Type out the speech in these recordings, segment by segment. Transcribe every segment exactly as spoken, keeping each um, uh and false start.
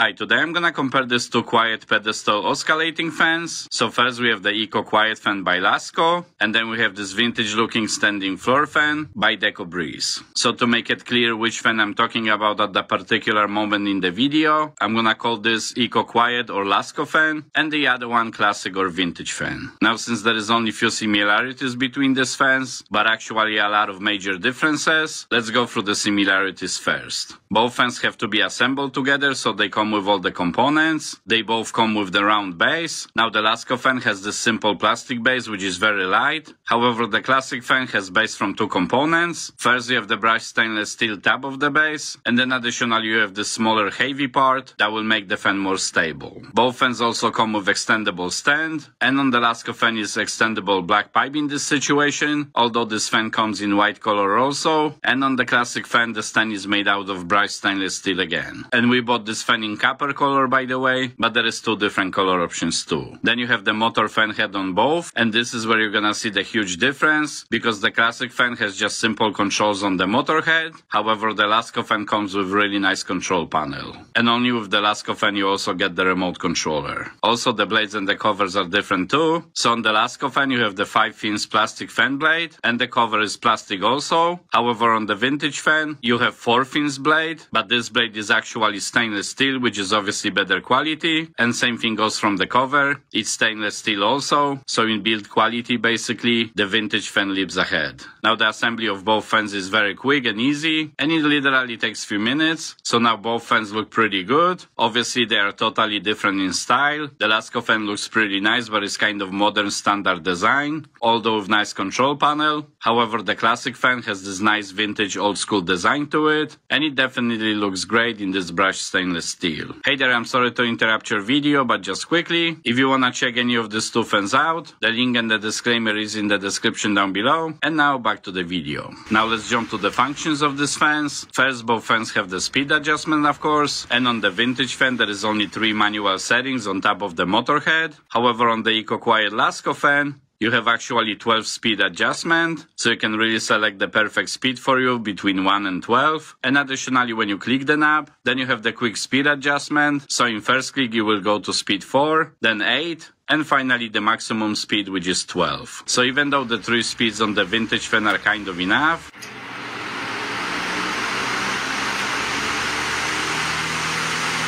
Hi, today I'm gonna compare this to Quiet Pedestal Oscillating Fans. So first we have the EcoQuiet fan by Lasko, and then we have this vintage looking standing floor fan by Deco Breeze. So to make it clear which fan I'm talking about at the particular moment in the video, I'm gonna call this EcoQuiet or Lasko fan, and the other one classic or vintage fan. Now since there is only few similarities between these fans, but actually a lot of major differences, let's go through the similarities first. Both fans have to be assembled together, so they come with all the components. They both come with the round base. Now the Lasko fan has this simple plastic base which is very light. However, the classic fan has base from two components. First you have the brushed stainless steel tab of the base, and then additionally you have this smaller heavy part that will make the fan more stable. Both fans also come with extendable stand, and on the Lasko fan is extendable black pipe in this situation, although this fan comes in white color also, and on the classic fan the stand is made out of brushed stainless steel again. And we bought this fan in copper color, by the way, but there is two different color options too. Then you have the motor fan head on both, and this is where you're gonna see the huge difference, because the classic fan has just simple controls on the motor head. However, the Lasko fan comes with really nice control panel, and only with the Lasko fan you also get the remote controller. Also the blades and the covers are different too. So on the Lasko fan you have the five inch plastic fan blade, and the cover is plastic also. However, on the vintage fan you have four inch blade, but this blade is actually stainless steel, which is obviously better quality, and same thing goes from the cover. It's stainless steel also, so in build quality basically the vintage fan leaps ahead. Now the assembly of both fans is very quick and easy, and it literally takes few minutes. So now both fans look pretty good. Obviously they are totally different in style. The Lasko fan looks pretty nice, but it's kind of modern standard design, although with nice control panel. However, the classic fan has this nice vintage old school design to it, and it definitely looks great in this brushed stainless steel. Hey there, I'm sorry to interrupt your video, but just quickly, if you wanna check any of these two fans out, the link and the disclaimer is in the description down below. And now back to the video. Now let's jump to the functions of these fans. First, both fans have the speed adjustment, of course, and on the vintage fan there is only three manual settings on top of the motor head. However, on the EcoQuiet Lasko fan you have actually twelve speed adjustment, so you can really select the perfect speed for you between one and twelve. And additionally, when you click the knob, then you have the quick speed adjustment. So in first click you will go to speed four, then eight, and finally the maximum speed, which is twelve. So even though the three speeds on the vintage fan are kind of enough,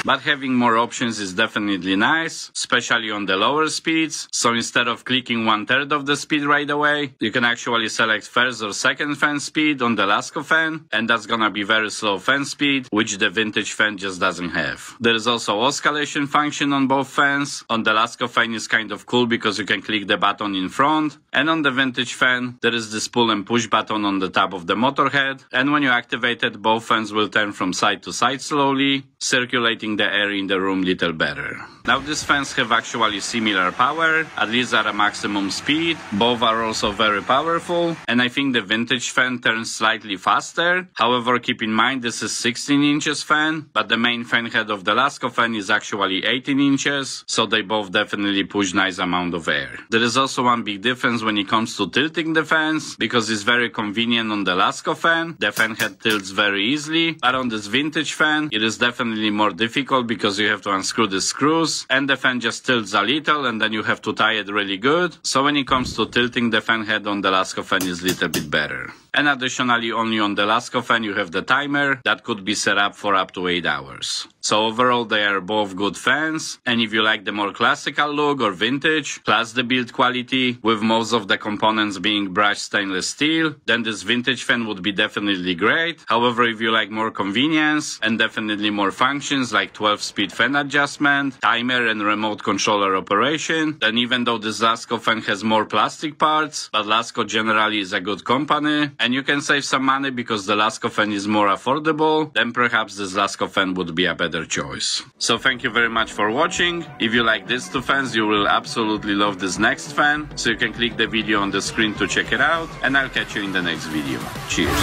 but having more options is definitely nice, especially on the lower speeds. So instead of clicking one third of the speed right away, you can actually select first or second fan speed on the Lasko fan, and that's gonna be very slow fan speed, which the vintage fan just doesn't have. There is also oscillation function on both fans. On the Lasko fan is kind of cool because you can click the button in front, and on the vintage fan there is this pull and push button on the top of the motor head, and when you activate it, both fans will turn from side to side slowly, circulating the air in the room little better. Now these fans have actually similar power, at least at a maximum speed. Both are also very powerful, and I think the vintage fan turns slightly faster. However, keep in mind this is sixteen inches fan, but the main fan head of the Lasko fan is actually eighteen inches, so they both definitely push nice amount of air. There is also one big difference when it comes to tilting the fans, because it's very convenient on the Lasko fan. The fan head tilts very easily, but on this vintage fan it is definitely more difficult, because you have to unscrew the screws, and the fan just tilts a little, and then you have to tie it really good. So when it comes to tilting, the fan head on the Lasko fan is a little bit better. And additionally, only on the Lasko fan you have the timer that could be set up for up to eight hours. So overall they are both good fans, and if you like the more classical look or vintage, plus the build quality, with most of the components being brushed stainless steel, then this vintage fan would be definitely great. However, if you like more convenience and definitely more functions like twelve speed fan adjustment, timer and remote controller operation, then even though this Lasko fan has more plastic parts, but Lasko generally is a good company, and you can save some money because the Lasko fan is more affordable, then perhaps this Lasko fan would be a better choice. So thank you very much for watching. If you like these two fans, you will absolutely love this next fan, so you can click the video on the screen to check it out, and I'll catch you in the next video. Cheers!